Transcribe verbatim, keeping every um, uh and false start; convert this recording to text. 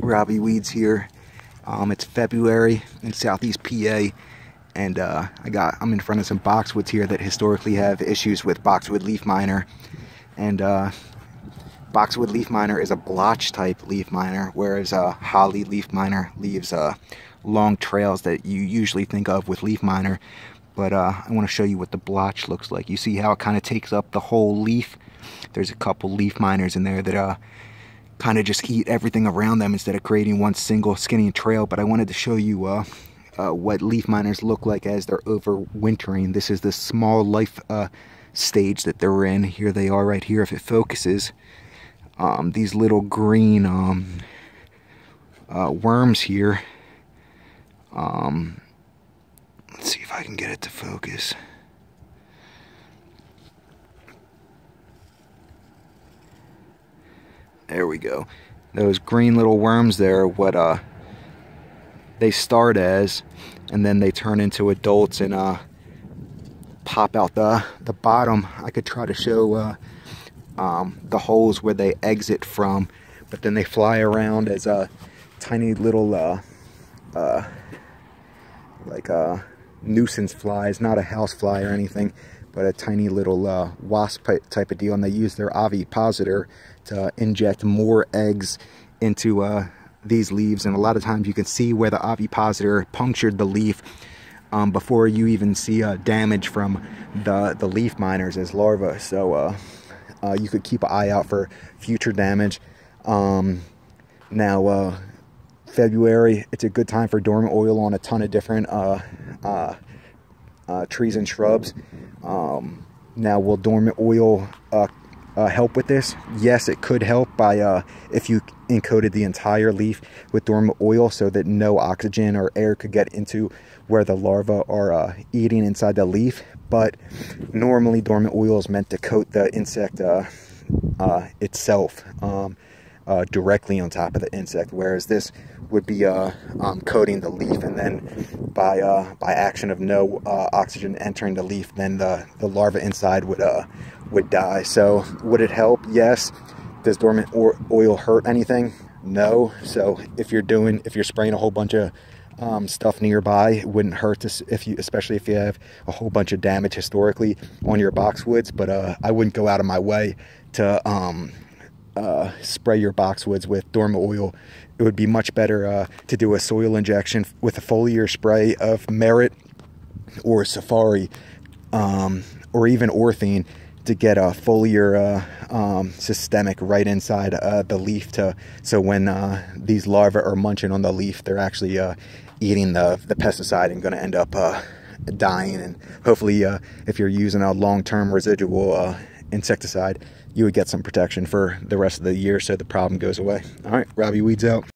Robby Weeds here. Um, it's February in Southeast P A, and uh, I got I'm in front of some boxwoods here that historically have issues with boxwood leaf miner. And uh, boxwood leaf miner is a blotch type leaf miner, whereas uh, holly leaf miner leaves uh, long trails that you usually think of with leaf miner. But uh, I want to show you what the blotch looks like. You see how it kind of takes up the whole leaf. There's a couple leaf miners in there that uh, kind of just eat everything around them instead of creating one single skinny trail. But I wanted to show you uh, uh, what leaf miners look like as they're overwintering. This is the small life uh, stage that they're in. Here they are right here. If it focuses, um, these little green um, uh, worms here. Um, Let's see if I can get it to focus. There we go. Those green little worms there, what uh, they start as, and then they turn into adults and uh, pop out the, the bottom. I could try to show uh, um, the holes where they exit from, but then they fly around as a tiny little, uh, uh, like a, nuisance flies, not a house fly or anything, but a tiny little uh, wasp type of deal, and they use their ovipositor to uh, inject more eggs into uh, these leaves. And a lot of times you can see where the ovipositor punctured the leaf um, before you even see uh, damage from the, the leaf miners as larvae, so uh, uh, you could keep an eye out for future damage. Um, now uh, February, it's a good time for dormant oil on a ton of different uh, uh, uh, trees and shrubs. Um, now, will dormant oil uh, uh, help with this? Yes, it could help by uh, if you encoded the entire leaf with dormant oil so that no oxygen or air could get into where the larvae are uh, eating inside the leaf. But normally, dormant oil is meant to coat the insect uh, uh, itself. Um, Uh, directly on top of the insect, whereas this would be uh, um, coating the leaf, and then by uh, by action of no uh, oxygen entering the leaf, then the, the larva inside would uh, would die. So would it help? Yes. Does dormant oil hurt anything? No. So if you're doing if you're spraying a whole bunch of um, stuff nearby, it wouldn't hurt to, if you especially if you have a whole bunch of damage historically on your boxwoods. But uh, I wouldn't go out of my way to um, Uh, spray your boxwoods with dormant oil. It would be much better uh, to do a soil injection with a foliar spray of Merit or Safari um, or even Orthene to get a foliar uh, um, systemic right inside uh, the leaf, to so when uh, these larvae are munching on the leaf, they're actually uh, eating the, the pesticide and going to end up uh, dying. And hopefully uh, if you're using a long-term residual uh, insecticide, you would get some protection for the rest of the year so the problem goes away. All right, Robby Weeds out.